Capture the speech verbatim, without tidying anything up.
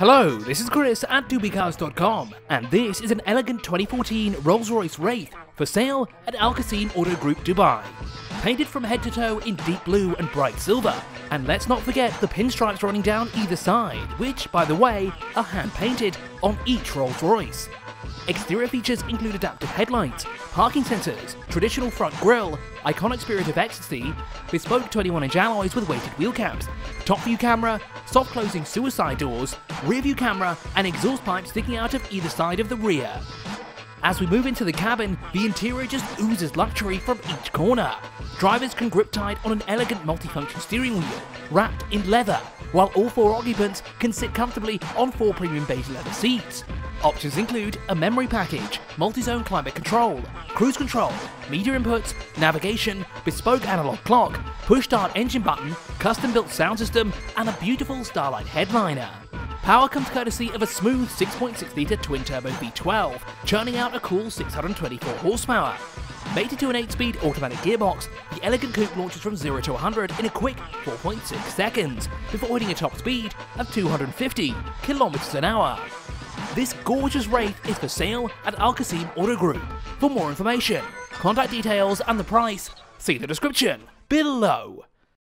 Hello, this is Chris at Dubicars dot com, and this is an elegant twenty fourteen Rolls-Royce Wraith for sale at Al Qasim Auto Group Dubai. Painted from head to toe in deep blue and bright silver, and let's not forget the pinstripes running down either side, which, by the way, are hand-painted on each Rolls-Royce. Exterior features include adaptive headlights, parking sensors, traditional front grille, iconic Spirit of Ecstasy, bespoke twenty-one inch alloys with weighted wheel caps, top view camera, soft closing suicide doors, rear view camera, and exhaust pipes sticking out of either side of the rear. As we move into the cabin, the interior just oozes luxury from each corner. Drivers can grip tight on an elegant multifunction steering wheel, wrapped in leather, while all four occupants can sit comfortably on four premium beige leather seats. Options include a memory package, multi-zone climate control, cruise control, media inputs, navigation, bespoke analog clock, push-start engine button, custom-built sound system, and a beautiful Starlight headliner. Power comes courtesy of a smooth six point six litre twin-turbo V twelve, churning out a cool six hundred twenty-four horsepower. Mated to an eight speed automatic gearbox, the elegant coupe launches from zero to one hundred in a quick four point six seconds, before hitting a top speed of two hundred fifty kilometres an hour. This gorgeous Wraith is for sale at Al Qasim Auto Group. For more information, contact details and the price, see the description below.